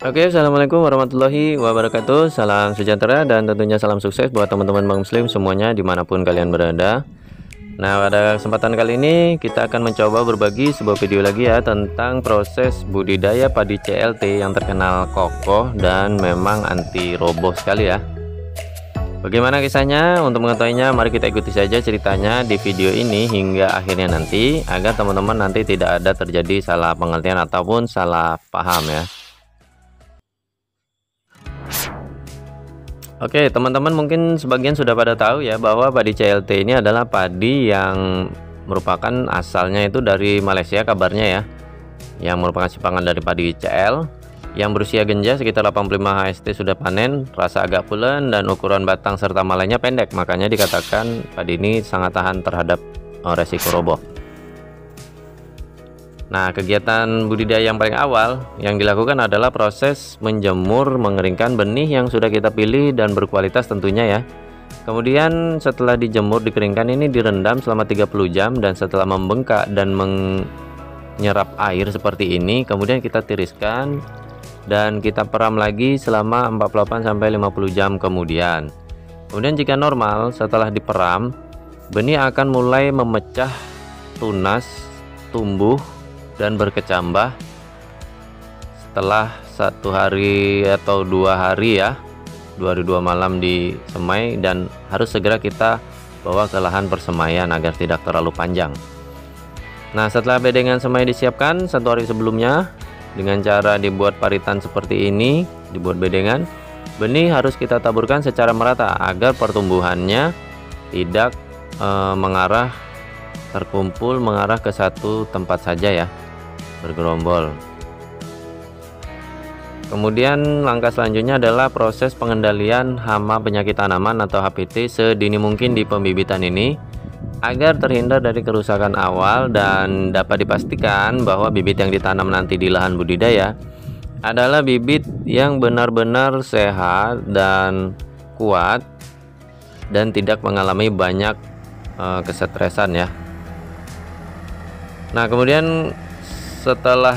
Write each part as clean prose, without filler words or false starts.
Oke, assalamualaikum warahmatullahi wabarakatuh. Salam sejahtera dan tentunya salam sukses buat teman-teman Bang Muslim semuanya dimanapun kalian berada. Nah, pada kesempatan kali ini kita akan mencoba berbagi sebuah video lagi ya tentang proses budidaya padi CLT yang terkenal kokoh dan memang anti roboh sekali ya. Bagaimana kisahnya? Untuk mengetahuinya, mari kita ikuti saja ceritanya di video ini hingga akhirnya nanti, agar teman-teman nanti tidak ada terjadi salah pengertian ataupun salah paham ya. Oke, teman-teman mungkin sebagian sudah pada tahu ya bahwa padi CLT ini adalah padi yang merupakan asalnya itu dari Malaysia kabarnya ya, yang merupakan sipangan dari padi CL yang berusia genja sekitar 85 HST sudah panen, rasa agak pulen dan ukuran batang serta malainya pendek, makanya dikatakan padi ini sangat tahan terhadap resiko roboh. Nah, kegiatan budidaya yang paling awal yang dilakukan adalah proses menjemur, mengeringkan benih yang sudah kita pilih dan berkualitas tentunya ya. Kemudian setelah dijemur, dikeringkan ini direndam selama 30 jam dan setelah membengkak dan menyerap air seperti ini, kemudian kita tiriskan dan kita peram lagi selama 48-50 jam kemudian. Kemudian jika normal setelah diperam, benih akan mulai memecah, tunas, tumbuh dan berkecambah setelah 1 hari atau 2 hari ya, 2 hari 2 malam disemai dan harus segera kita bawa ke lahan persemaian agar tidak terlalu panjang. Nah, setelah bedengan semai disiapkan 1 hari sebelumnya, dengan cara dibuat paritan seperti ini, dibuat bedengan, benih harus kita taburkan secara merata agar pertumbuhannya tidak mengarah terkumpul, mengarah ke satu tempat saja ya, bergerombol. Kemudian langkah selanjutnya adalah proses pengendalian hama penyakit tanaman atau HPT sedini mungkin di pembibitan ini agar terhindar dari kerusakan awal dan dapat dipastikan bahwa bibit yang ditanam nanti di lahan budidaya adalah bibit yang benar-benar sehat dan kuat dan tidak mengalami banyak kesetresan ya. Nah, kemudian setelah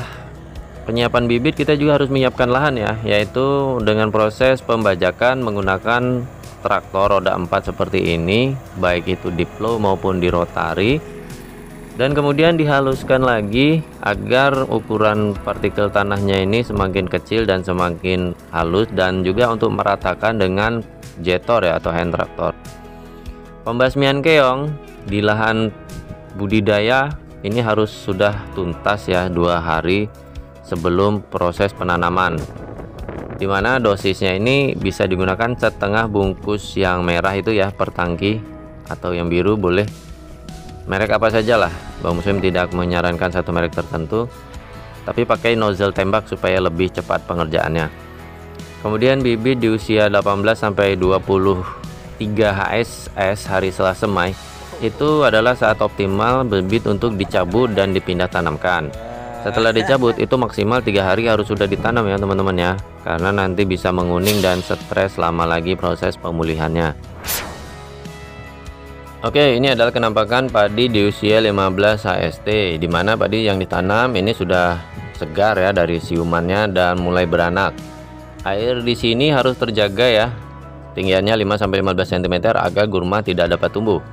penyiapan bibit kita juga harus menyiapkan lahan ya, yaitu dengan proses pembajakan menggunakan traktor roda 4 seperti ini, baik itu diplo maupun di rotari, dan kemudian dihaluskan lagi agar ukuran partikel tanahnya ini semakin kecil dan semakin halus, dan juga untuk meratakan dengan jetor ya atau hand traktor. Pembasmian keong di lahan budidaya ini harus sudah tuntas ya 2 hari sebelum proses penanaman, dimana dosisnya ini bisa digunakan setengah bungkus yang merah itu ya per tangki, atau yang biru boleh, merek apa sajalah. Bang Muslim tidak menyarankan satu merek tertentu, tapi pakai nozzle tembak supaya lebih cepat pengerjaannya. Kemudian bibit di usia 18-23 HSS hari setelah semai itu adalah saat optimal bibit untuk dicabut dan dipindah tanamkan. Setelah dicabut itu maksimal 3 hari harus sudah ditanam ya teman-teman ya, karena nanti bisa menguning dan stres lama lagi proses pemulihannya. Oke, ini adalah penampakan padi di usia 15 HST, dimana padi yang ditanam ini sudah segar ya dari siumannya dan mulai beranak. Air di sini harus terjaga ya, tinggiannya 5-15 cm agar gurma tidak dapat tumbuh.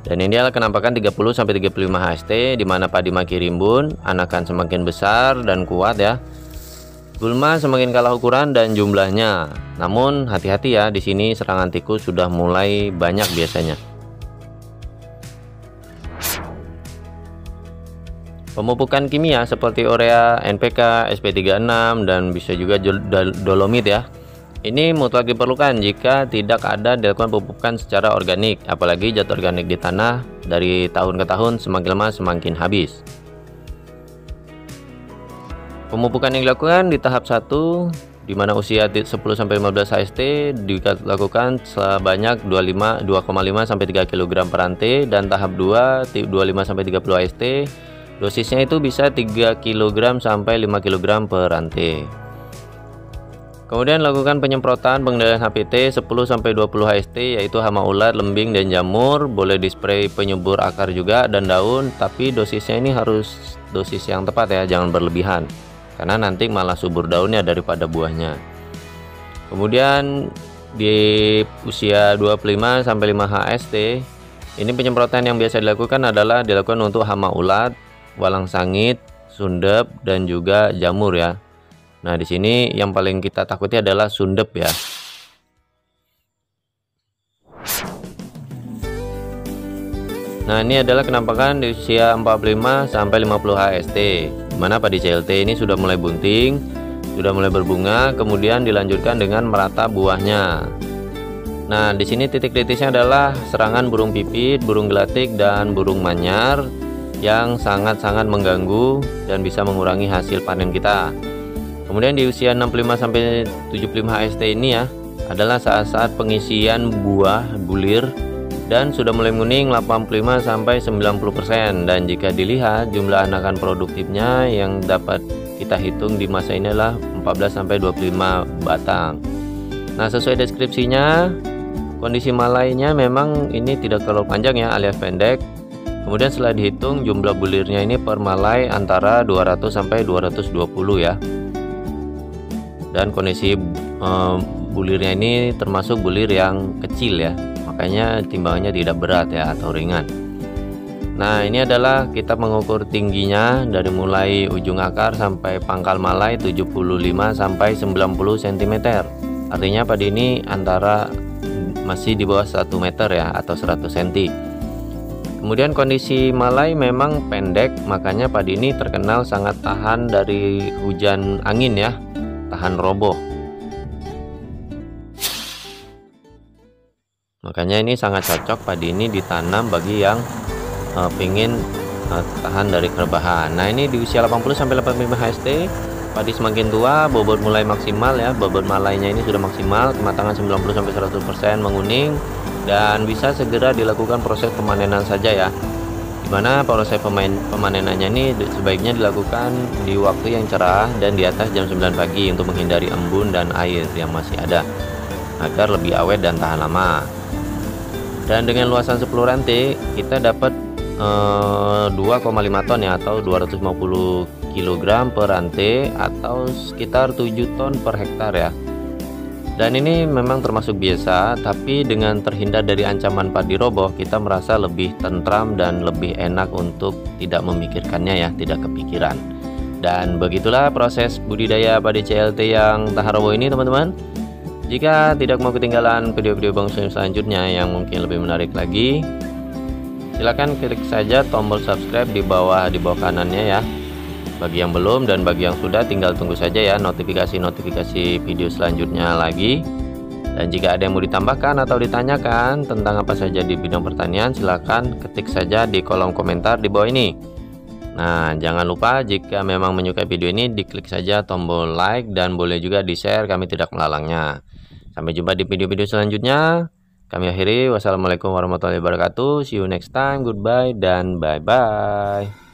Dan ini adalah penampakan 30-35 HST, di mana padi maki rimbun, anakan semakin besar dan kuat ya. Gulma semakin kalah ukuran dan jumlahnya. Namun hati-hati ya, di sini serangan tikus sudah mulai banyak biasanya. Pemupukan kimia seperti urea, NPK, SP36 dan bisa juga dolomit ya. Ini mutlak diperlukan jika tidak ada dilakukan pemupukan secara organik, apalagi zat organik di tanah dari tahun ke tahun semakin lama semakin habis. Pemupukan yang dilakukan di tahap 1, di mana usia 10-15 HST dilakukan sebanyak 2,5-3 kg per rantai, dan tahap 2 25-30 HST dosisnya itu bisa 3 kg sampai 5 kg per rantai. Kemudian lakukan penyemprotan pengendalian HPT 10-20 HST, yaitu hama ulat, lembing, dan jamur. Boleh dispray penyubur akar juga dan daun, tapi dosisnya ini harus dosis yang tepat ya, jangan berlebihan karena nanti malah subur daunnya daripada buahnya. Kemudian di usia 25-5 HST, ini penyemprotan yang biasa dilakukan adalah dilakukan untuk hama ulat, walang sangit, sundep, dan juga jamur ya. Nah, di sini yang paling kita takuti adalah sundep ya. Nah, ini adalah penampakan di usia 45 sampai 50 HST, di mana padi CLT ini sudah mulai bunting, sudah mulai berbunga, kemudian dilanjutkan dengan merata buahnya. Nah, di sini titik kritisnya adalah serangan burung pipit, burung gelatik, dan burung manyar yang sangat-sangat mengganggu dan bisa mengurangi hasil panen kita. Kemudian di usia 65 sampai 75 HST ini ya, adalah saat-saat pengisian buah bulir dan sudah mulai menguning 85 sampai 90%. Dan jika dilihat jumlah anakan produktifnya yang dapat kita hitung di masa ini adalah 14 sampai 25 batang. Nah, sesuai deskripsinya, kondisi malainya memang ini tidak terlalu panjang ya, alias pendek. Kemudian setelah dihitung jumlah bulirnya ini per malai antara 200 sampai 220 ya. Dan kondisi bulirnya ini termasuk bulir yang kecil ya. Makanya timbangannya tidak berat ya, atau ringan. Nah, ini adalah kita mengukur tingginya dari mulai ujung akar sampai pangkal malai 75 sampai 90 cm. Artinya padi ini antara masih di bawah 1 meter ya, atau 100 cm. Kemudian kondisi malai memang pendek, makanya padi ini terkenal sangat tahan dari hujan angin ya, tahan roboh. Makanya ini sangat cocok padi ini ditanam bagi yang pengen tahan dari kerbahan. Nah, ini di usia 80-85 HST, padi semakin tua, bobot mulai maksimal ya, bobot malainya ini sudah maksimal, kematangan 90-100% menguning, dan bisa segera dilakukan proses pemanenan saja ya. Dimana proses pemanenannya ini sebaiknya dilakukan di waktu yang cerah dan di atas jam 9 pagi untuk menghindari embun dan air yang masih ada, agar lebih awet dan tahan lama. Dan dengan luasan 10 rantai kita dapat 2,5 ton ya, atau 250 kg per rantai, atau sekitar 7 ton per hektar ya. Dan ini memang termasuk biasa, tapi dengan terhindar dari ancaman padi roboh, kita merasa lebih tentram dan lebih enak untuk tidak memikirkannya ya, tidak kepikiran. Dan begitulah proses budidaya padi CLT yang tahan roboh ini, teman-teman. Jika tidak mau ketinggalan video-video Bang Muslim selanjutnya yang mungkin lebih menarik lagi, silahkan klik saja tombol subscribe di bawah kanannya ya. Bagi yang belum, dan bagi yang sudah, tinggal tunggu saja ya notifikasi video selanjutnya lagi. Dan jika ada yang mau ditambahkan atau ditanyakan tentang apa saja di bidang pertanian, silahkan ketik saja di kolom komentar di bawah ini. Nah, jangan lupa jika memang menyukai video ini, diklik saja tombol like dan boleh juga di-share, kami tidak melalangnya. Sampai jumpa di video-video selanjutnya. Kami akhiri, wassalamualaikum warahmatullahi wabarakatuh. See you next time, goodbye, dan bye-bye.